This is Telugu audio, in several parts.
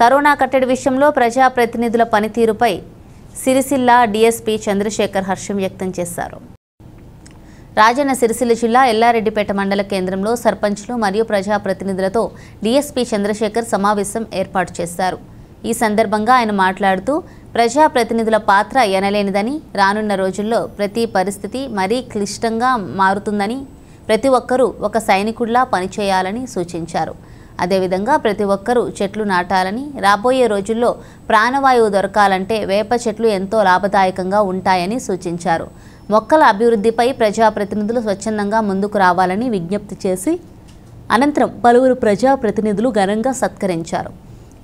కరోనా కట్టడి విషయంలో ప్రజా ప్రతినిధుల పనితీరుపై సిరిసిల్ల డిఎస్పీ చంద్రశేఖర్ హర్షం వ్యక్తం చేశారు. రాజన్న సిరిసిల్ల జిల్లా ఎల్లారెడ్డిపేట మండల కేంద్రంలో సర్పంచ్లు మరియు ప్రజా ప్రతినిధులతో డిఎస్పీ చంద్రశేఖర్ సమావేశం ఏర్పాటు చేశారు. ఈ సందర్భంగా ఆయన మాట్లాడుతూ ప్రజా ప్రతినిధుల పాత్ర ఎనలేనిదని, రానున్న రోజుల్లో ప్రతి పరిస్థితి మరీ క్లిష్టంగా మారుతుందని, ప్రతి ఒక్కరూ ఒక సైనికుడిలా పనిచేయాలని సూచించారు. అదేవిధంగా ప్రతి ఒక్కరూ చెట్లు నాటాలని, రాబోయే రోజుల్లో ప్రాణవాయువు దొరకాలంటే వేప చెట్లు ఎంతో లాభదాయకంగా ఉంటాయని సూచించారు. మొక్కల అభివృద్ధిపై ప్రజాప్రతినిధులు స్వచ్ఛందంగా ముందుకు రావాలని విజ్ఞప్తి చేసి అనంతరం పలువురు ప్రజాప్రతినిధులు ఘనంగా సత్కరించారు.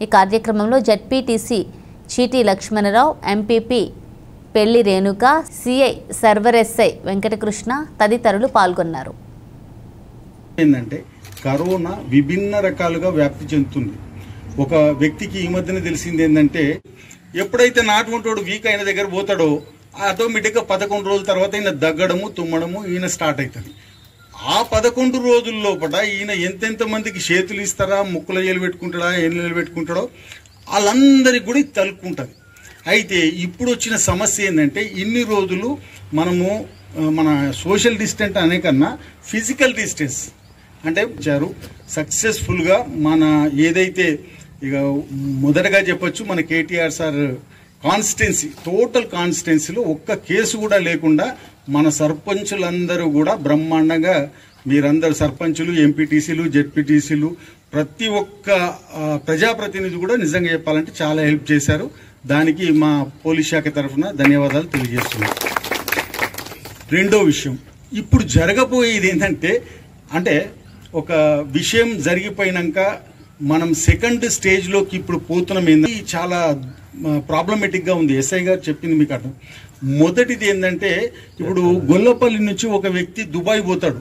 ఈ కార్యక్రమంలో జడ్పీటీసీ చీటి లక్ష్మణరావు, ఎంపీపీ పెళ్లి రేణుక, సిఐ సర్వరెస్ఐ వెంకటకృష్ణ తదితరులు పాల్గొన్నారు. ఏంటంటే కరోనా విభిన్న రకాలుగా వ్యాప్తి చెందుతుంది. ఒక వ్యక్తికి ఈ మధ్యన తెలిసింది ఏంటంటే, ఎప్పుడైతే నాటుకుంటాడు వీక్ అయిన దగ్గర పోతాడో ఆటోమేటిక్గా 11 రోజుల తర్వాత ఈయన దగ్గడము తుమ్మడము ఈయన స్టార్ట్ అవుతుంది. ఆ 11 రోజుల లోపల ఈయన ఎంతెంతమందికి చేతులు ఇస్తారా, ముక్కుల ఏలు పెట్టుకుంటాడా, ఏళ్ళు పెట్టుకుంటాడో వాళ్ళందరికీ కూడా తలుపుకుంటుంది. అయితే ఇప్పుడు వచ్చిన సమస్య ఏంటంటే, ఇన్ని రోజులు మనము మన సోషల్ డిస్టెన్స్ అనే కన్నా ఫిజికల్ డిస్టెన్స్ అంటే వచ్చారు. సక్సెస్ఫుల్గా మన ఏదైతే ఇక మొదటగా చెప్పొచ్చు, మన కేటీఆర్ సార్ కాన్స్టిట్యున్సీ, టోటల్ కాన్స్టిట్యున్సీలో ఒక్క కేసు కూడా లేకుండా మన సర్పంచులందరూ కూడా బ్రహ్మాండంగా, మీరందరూ సర్పంచులు, ఎంపీటీసీలు, జెడ్పీటీసీలు, ప్రతి ఒక్క ప్రజాప్రతినిధి కూడా నిజంగా చెప్పాలంటే చాలా హెల్ప్ చేశారు. దానికి మా పోలీస్ శాఖ తరఫున ధన్యవాదాలు తెలియజేస్తున్నాం. రెండో విషయం, ఇప్పుడు జరగబోయేది ఏంటంటే, అంటే ఒక విషయం జరిగిపోయినాక మనం సెకండ్ స్టేజ్లోకి ఇప్పుడు పోతున్నాం. ఏంటంటే చాలా ప్రాబ్లమేటిక్గా ఉంది. ఎస్ఐ గారు చెప్పింది మీకు అర్థం. మొదటిది ఏంటంటే, ఇప్పుడు గొల్లపల్లి నుంచి ఒక వ్యక్తి దుబాయ్ పోతాడు.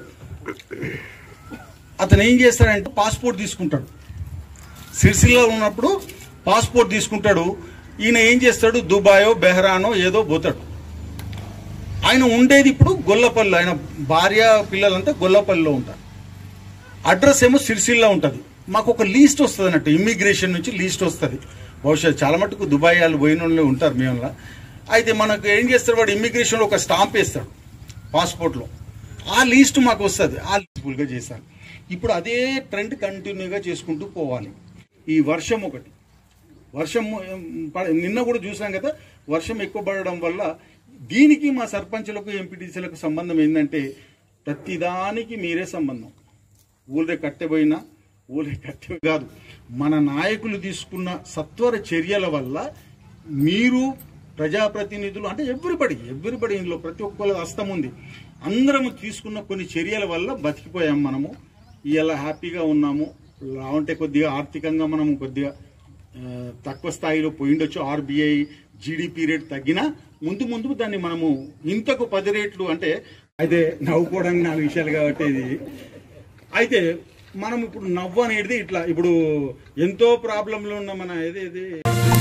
అతను ఏం చేస్తాడంటే పాస్పోర్ట్ తీసుకుంటాడు. సిరిసిల్ల ఉన్నప్పుడు పాస్పోర్ట్ తీసుకుంటాడు. ఈయన ఏం చేస్తాడు, దుబాయో బెహ్రానో ఏదో పోతాడు. ఆయన ఉండేది ఇప్పుడు గొల్లపల్లి, ఆయన భార్య పిల్లలంతా గొల్లపల్లిలో ఉంటారు. అడ్రస్ ఏమో సిరిసిల్ల ఉంటుంది. మాకు ఒక లిస్ట్ వస్తుంది అన్నట్టు, ఇమ్మిగ్రేషన్ నుంచి లిస్ట్ వస్తుంది. బహుశా చాలా మటుకు దుబాయ్ వాళ్ళు పోయిన వాళ్ళే ఉంటారు మేమలా. అయితే మనకు ఏం చేస్తారు, వాడు ఇమ్మిగ్రేషన్లో ఒక స్టాంప్ వేస్తాడు పాస్పోర్ట్లో. ఆ లిస్ట్ మాకు వస్తుంది. ఆ లిజిబుల్గా చేశారు. ఇప్పుడు అదే ట్రెండ్ కంటిన్యూగా చేసుకుంటూ పోవాలి. ఈ వర్షం ఒకటి, వర్షం నిన్న కూడా చూసాం కదా, వర్షం ఎక్కువ పడడం వల్ల దీనికి మా సర్పంచులకు ఎంపీటీసీలకు సంబంధం ఏంటంటే, ప్రతిదానికి మీరే సంబంధం. ఊళ్ళే కట్టెపోయినా ఊళ్ళే కట్టె కాదు, మన నాయకులు తీసుకున్న సత్వర చర్యల వల్ల మీరు ప్రజాప్రతినిధులు అంటే ఎవ్రీబడి ఇందులో ప్రతి ఒక్కళ్ళ హస్తం ఉంది. అందరము తీసుకున్న కొన్ని చర్యల వల్ల బతికిపోయాం. మనము ఇలా హ్యాపీగా ఉన్నాము. అంటే కొద్దిగా ఆర్థికంగా మనము కొద్దిగా తక్కువ స్థాయిలో పోయిండొచ్చు. ఆర్బీఐ జీడీపీ రేట్ తగ్గినా ముందు దాన్ని మనము ఇంతకు 10 రెట్లు అంటే అయితే నవ్వుకోవడానికి 4 విషయాలు కాబట్టి ఇది. అయితే మనం ఇప్పుడు నవ్వు అనేది ఇట్లా, ఇప్పుడు ఎంతో ప్రాబ్లంలో ఉన్న మన ఏదేది